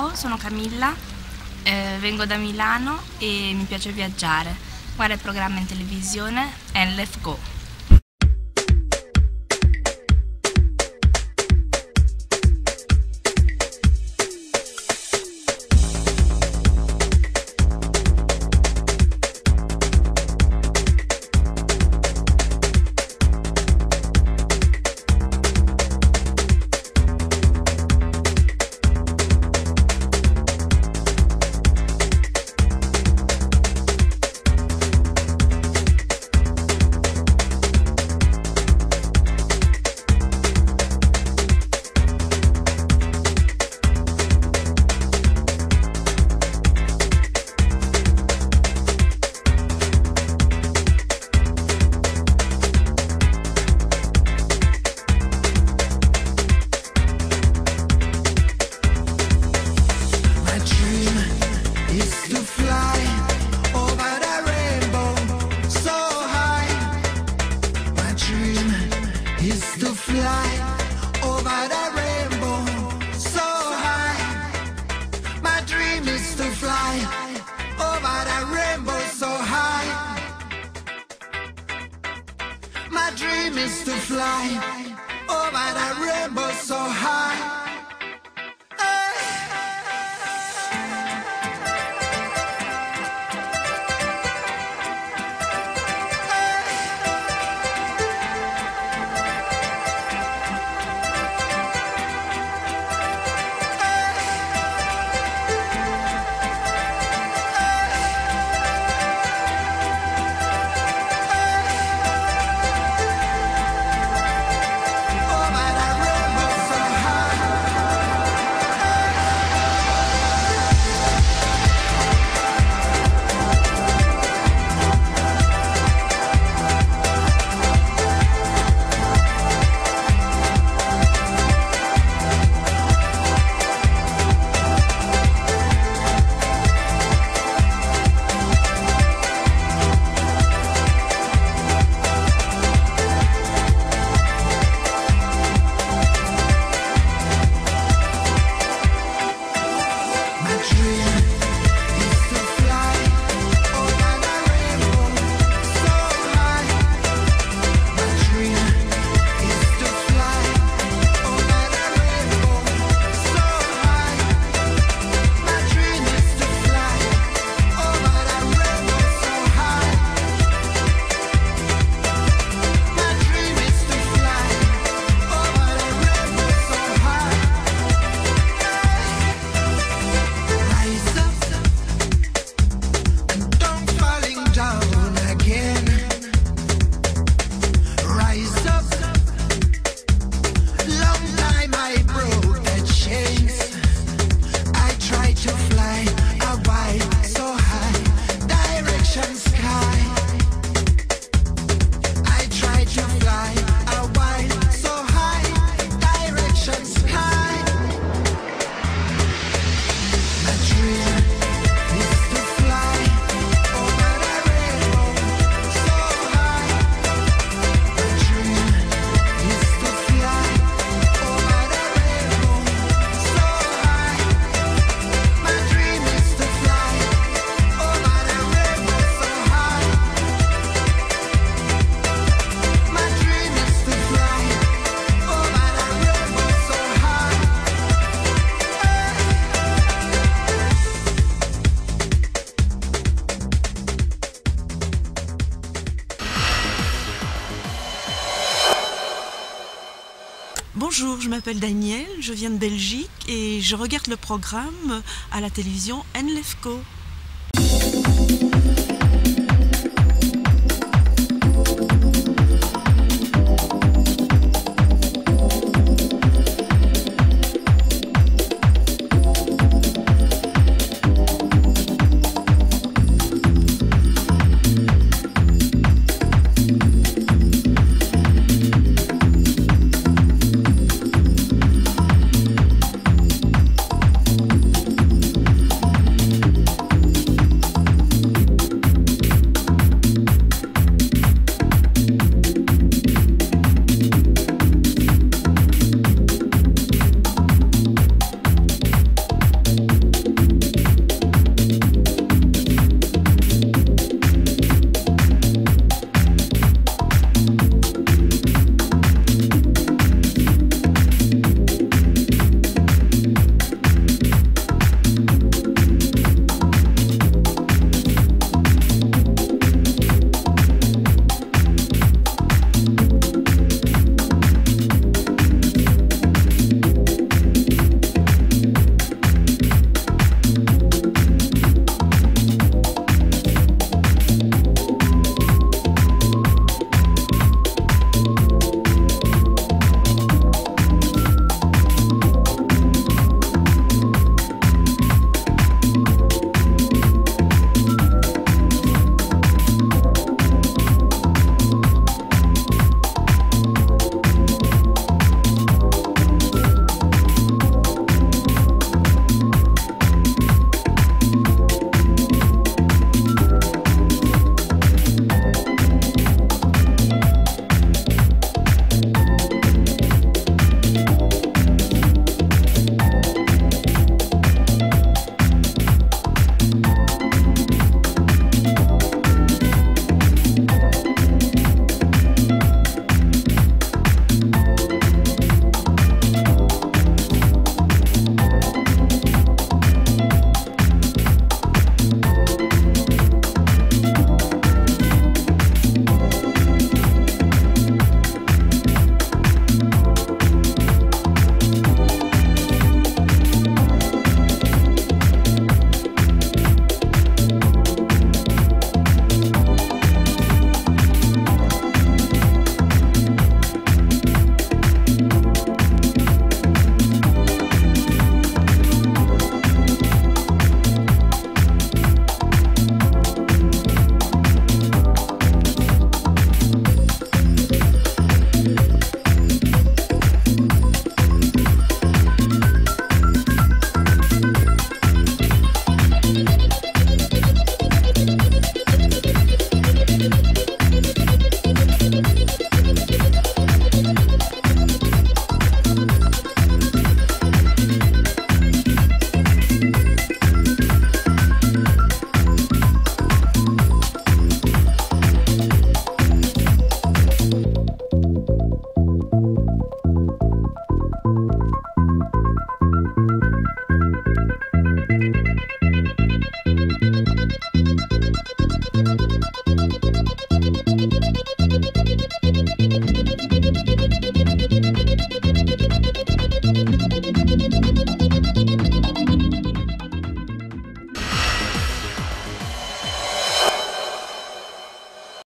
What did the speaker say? Ciao, sono Camilla, vengo da Milano e mi piace viaggiare. Guardo il programma in televisione Enlef Go. Bonjour, je m'appelle Danielle, je viens de Belgique et je regarde le programme à la télévision Enlef Go.